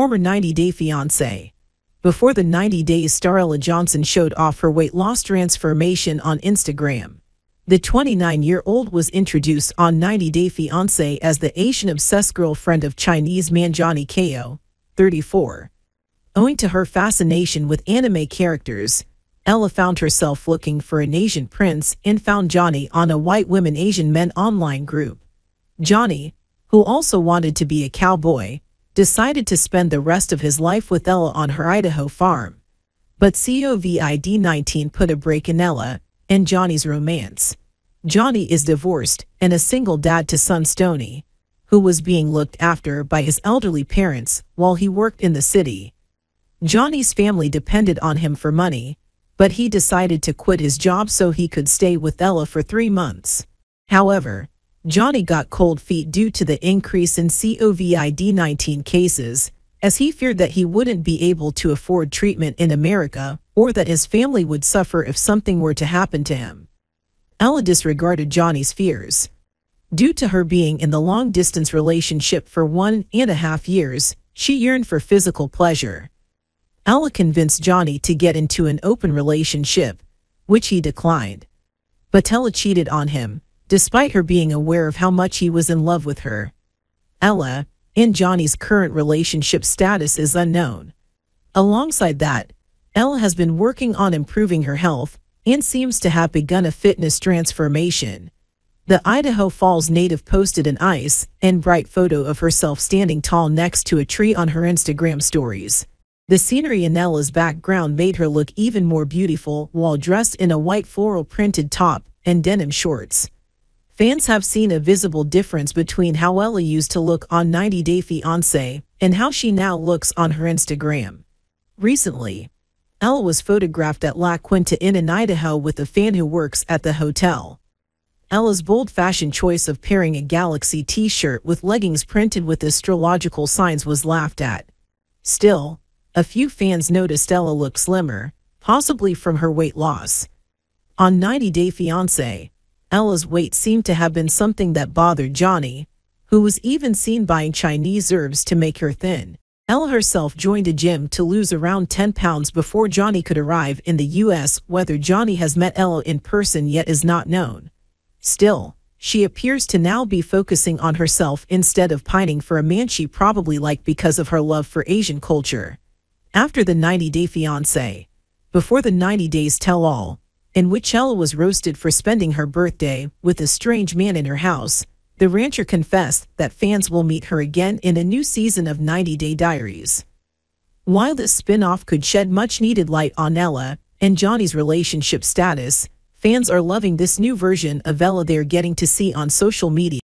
former 90 Day Fiancé. Before the 90 Days star Ella Johnson showed off her weight loss transformation on Instagram. The 29-year-old was introduced on 90 Day Fiancé as the Asian-obsessed girlfriend of Chinese man Johnny Ko, 34. Owing to her fascination with anime characters, Ella found herself looking for an Asian prince and found Johnny on a white women Asian men online group. Johnny, who also wanted to be a cowboy, decided to spend the rest of his life with Ella on her Idaho farm. But COVID-19 put a break in Ella and Johnny's romance. Johnny is divorced and a single dad to son Stoney, who was being looked after by his elderly parents while he worked in the city. Johnny's family depended on him for money, but he decided to quit his job so he could stay with Ella for 3 months. However, Johnny got cold feet due to the increase in COVID-19 cases, as he feared that he wouldn't be able to afford treatment in America or that his family would suffer if something were to happen to him. Ella disregarded Johnny's fears. Due to her being in the long-distance relationship for 1.5 years, she yearned for physical pleasure. Ella convinced Johnny to get into an open relationship, which he declined. But Ella cheated on him, despite her being aware of how much he was in love with her. Ella and Johnny's current relationship status is unknown. Alongside that, Ella has been working on improving her health and seems to have begun a fitness transformation. The Idaho Falls native posted an ice and bright photo of herself standing tall next to a tree on her Instagram stories. The scenery in Ella's background made her look even more beautiful while dressed in a white floral printed top and denim shorts. Fans have seen a visible difference between how Ella used to look on 90 Day Fiancé and how she now looks on her Instagram. Recently, Ella was photographed at La Quinta Inn in Idaho with a fan who works at the hotel. Ella's bold fashion choice of pairing a galaxy t-shirt with leggings printed with astrological signs was laughed at. Still, a few fans noticed Ella looked slimmer, possibly from her weight loss. On 90 Day Fiancé, Ella's weight seemed to have been something that bothered Johnny, who was even seen buying Chinese herbs to make her thin. Ella herself joined a gym to lose around 10 pounds before Johnny could arrive in the U.S. Whether Johnny has met Ella in person yet is not known. Still, she appears to now be focusing on herself instead of pining for a man she probably liked because of her love for Asian culture. After the 90 Day Fiancé, before the 90 Days tell-all, in which Ella was roasted for spending her birthday with a strange man in her house, the rancher confessed that fans will meet her again in a new season of 90 Day Diaries. While this spin-off could shed much-needed light on Ella and Johnny's relationship status, fans are loving this new version of Ella they're getting to see on social media.